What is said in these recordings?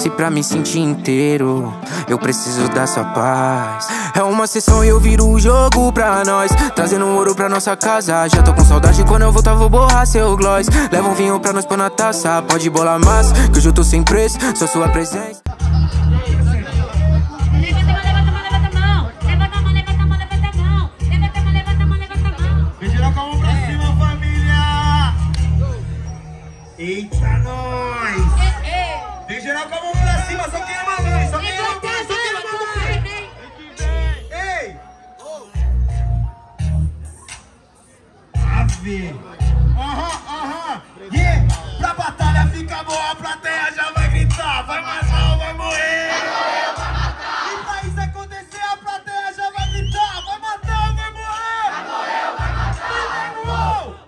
Se pra me sentir inteiro, eu preciso dessa paz. É uma sessão e eu viro o jogo pra nós, trazendo ouro pra nossa casa. Já tô com saudade, quando eu voltar vou borrar seu gloss. Leva um vinho pra nós pôr na taça, pode bolar massa, que hoje eu tô sem preço, só sua presença. Eita, nós! Tem geral com a mão pra cima, só quem é maluco, só quem é maluco, só quem é maluco! Ei! Ave! Aham! Yeah! Pra batalha fica boa, a plateia já vai gritar! Vai matar ou vai morrer! Vai matar! E pra isso acontecer, a plateia já vai gritar! Vai matar ou vai morrer! Vai morrer, vai matar! Uou!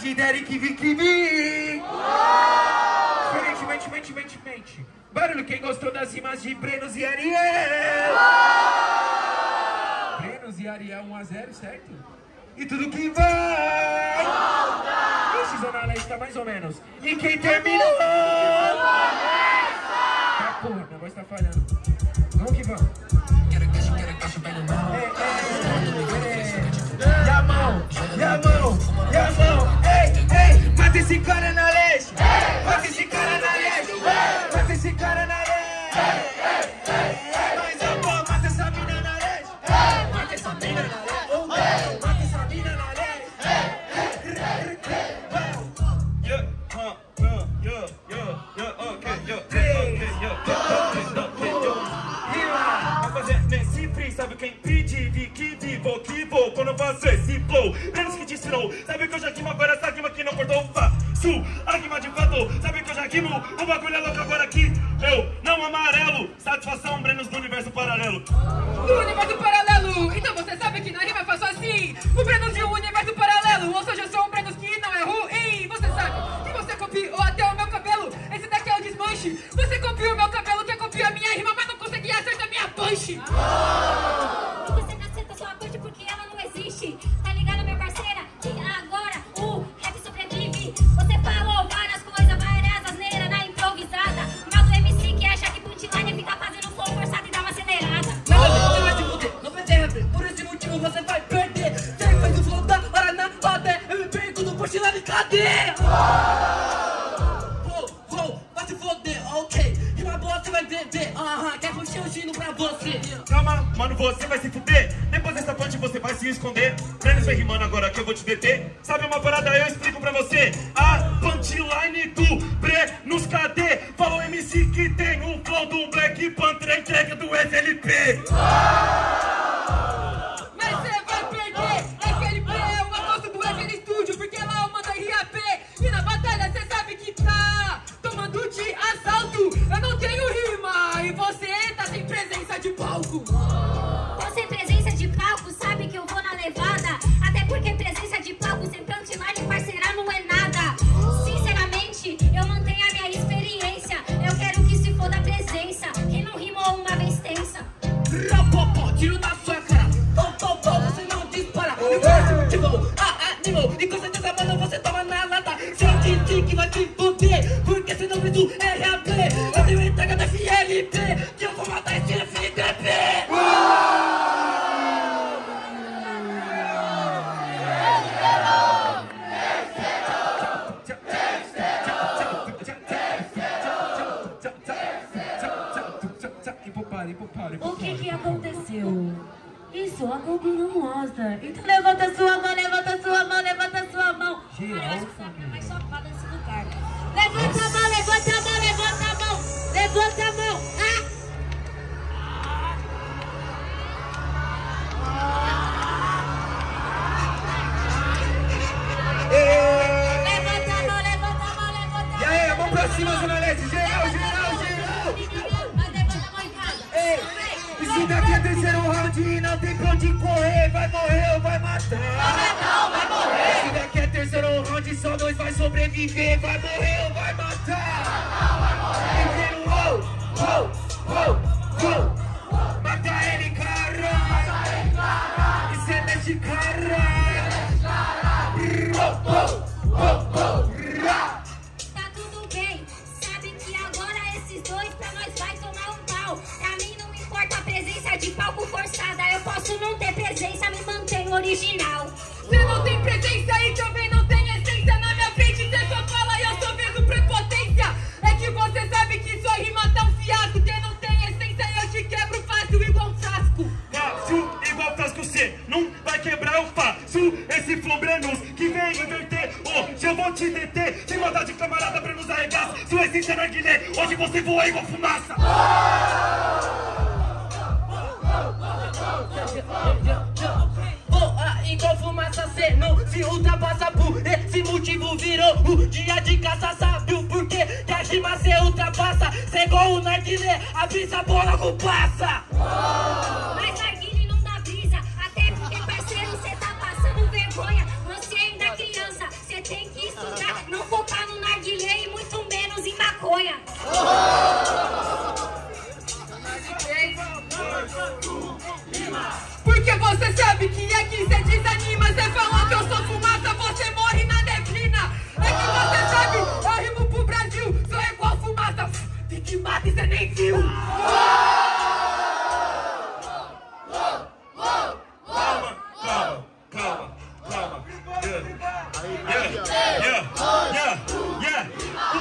De Dherik e Vick Vi! Mente! Barulho quem gostou das rimas de Brennuz e Ariel! Brennuz e Ariel 1-0, certo? E tudo que vai! Volta! Esse Zona Leste tá mais ou menos. E quem terminou? Ah, porra, minha voz tá falhando. Vamos que vamos! Quero caixa, pega mal. E a mão! E a mão! Mata esse cara na leste, mata esse cara na leste, mata esse cara na leste. Mas eu vou, mata essa mina na leste, mata essa mina na leste, mata essa mina na leste. Yo, free, sabe quem pede? Que vou, quando fazer esse flow, menos que te ensinou. Sabe que eu já rimo agora, essa rima que não cortou, faço a rima de fato. Sabe que eu já rimo, o bagulho é louco agora aqui. Eu não amarelo, satisfação, Brennuz no universo paralelo. No universo paralelo, então você sabe que na rima eu faço assim. O Brennuz de um universo paralelo, ou seja, eu sou um Brennuz que não é ruim. Você sabe que você copiou até o meu cabelo, esse daqui é o desmanche. Você copiou o meu cabelo, quer copiar a minha rima, mas não conseguia acertar minha punch. Mas você vai animal. E com certeza, mano, você toma na lata. Sente que vai te fuder, porque seu nome do RAP. Eu tenho entrega da FLP, que eu vou matar esse FDP. O que aconteceu? Isso, a Globo não mostra. Então levanta sua mão, levanta sua mão, levanta sua mão. Cara, eu acho que sabe mais safada nesse lugar. Levanta a mão, levanta a mão, levanta a mão. Levanta a mão. Levanta a mão, levanta a mão, levanta a mão. E aí, a mão pra cima, Zona Leste. Geral, geral, geral. Isso daqui é terceiro round e não tem pra onde correr. Vai morrer ou vai matar? Vai matar ou vai morrer? Isso daqui é terceiro round e só dois vai sobreviver. Vai morrer ou vai matar? Vai matar ou vai morrer? Terceiro, mata ele, caralho. Isso é mexicano. Tá tudo bem, sabe que agora esses dois pra nós vai tomar um pau. Pra mim não importa a presença de palco forçada. Eu posso não ter presença, me mantenho original. Você não tem presença e também não tem essência. Na minha frente você só fala e eu só vejo prepotência. É que você sabe que sua rima tá um fiasco. Você não tem essência e eu te quebro fácil igual frasco. Fácil igual frasco, você não vai quebrar, eu faço esse flow Brennuz que vem inverter. Hoje eu vou te deter, sem maldade camarada, Brennuz arregaça. Sua essência na guilé, hoje você voa igual fumaça. Boa, igual fumaça, cê não se ultrapassa. Por esse motivo virou o dia de caça. Sabe o porquê que a rima cê ultrapassa? Cê igual o narguilé, a brisa boa logo passa. Mas narguilé não dá brisa, até porque parceiro cê tá passando vergonha. Você ainda é criança, cê tem que estudar. Não focar no narguilé e muito menos em maconha. Porque você sabe que aqui cê desanima. Cê fala que eu sou fumaça, você morre na neblina. É que você sabe, eu rimo pro Brasil. Sou igual fumaça, tem que matar e cê nem viu. Calma.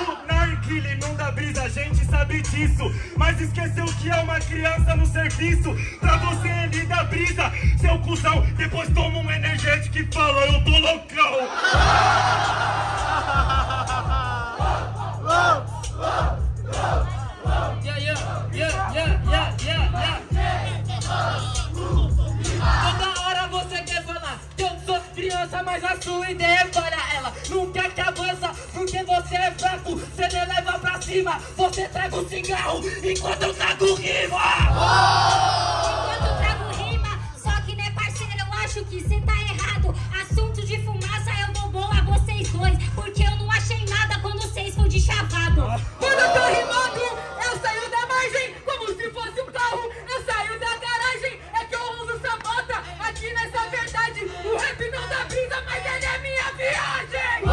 O narguilé não dá brisa, a gente sabe disso. Mas esqueceu que é uma criança no serviço. Pra você ele dá brisa, seu cuzão. Depois toma um energético e fala: eu tô loucão. Toda hora você quer falar que eu sou criança, mas a sua ideia é para ela. Nunca que avança, porque você é fraco. Você me leva pra cima, você traga o cigarro enquanto eu trago rima. Enquanto eu trago rima. Só que né parceiro, eu acho que cê tá errado. Assunto de fumaça eu dou bola a vocês dois, porque eu não achei nada quando vocês foram de chavado. Quando eu tô rimando, eu saio da margem como se fosse um carro. Eu saio da garagem, é que eu uso sabota aqui nessa verdade. O rap não dá brisa, mas ele é minha viagem.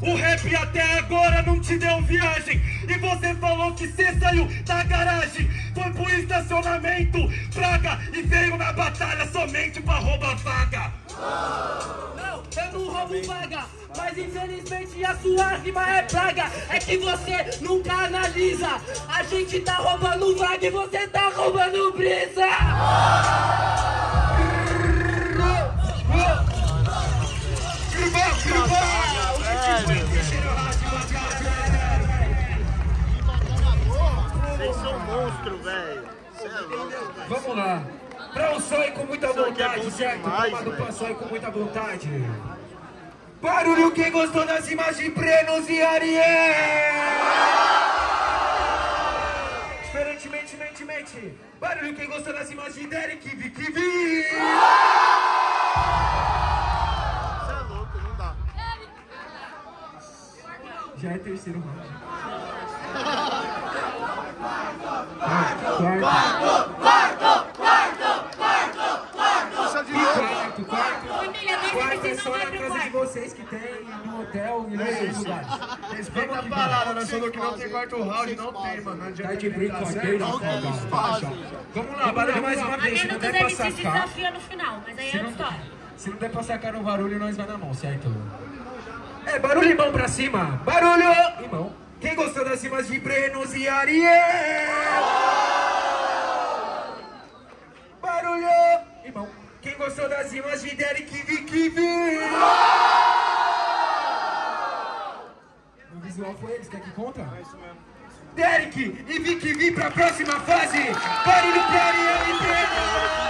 O rap até agora não te deu viagem. E você falou que cê saiu da garagem, foi pro estacionamento, praga, e veio na batalha somente pra roubar vaga. Eu não roubo vaga, mas infelizmente a sua rima é praga. É que você nunca analisa. A gente tá roubando vaga e você tá roubando brisa. Vocês são monstros, velho. Vamos lá. Pra um sonho com muita vontade, certo? Tomado pra um sonho com muita vontade. Barulho quem gostou das imagens Brennuz e Ariel. Diferentemente, barulho quem gostou das imagens de Dherik, Vick Vi. Você é louco, não dá. Já é terceiro round. Quarto. Família, deixa que vocês não vai pro quarto. De vocês que tem no hotel e nos lugares. Respeita a parada, nós falamos que não tem quarto round, não tem, mano. Não adianta brincadeira, não tem espaço. Vamos lá, valeu mais uma vez. Se não der passar desafio no final, mas aí é outra história. Se não der pra sacar no barulho, nós vai na mão, certo? É, barulho e mão pra cima. Barulho e mão. Quem gostou das rimas de Brennuz e Ariel? Barulho e mão. Quem gostou das rimas de Dherik e Vick Vi? O visual foi eles, quer que conta? É isso mesmo. Dherik e Vick Vi pra próxima fase. Barulho pra Ariel e Brennuz.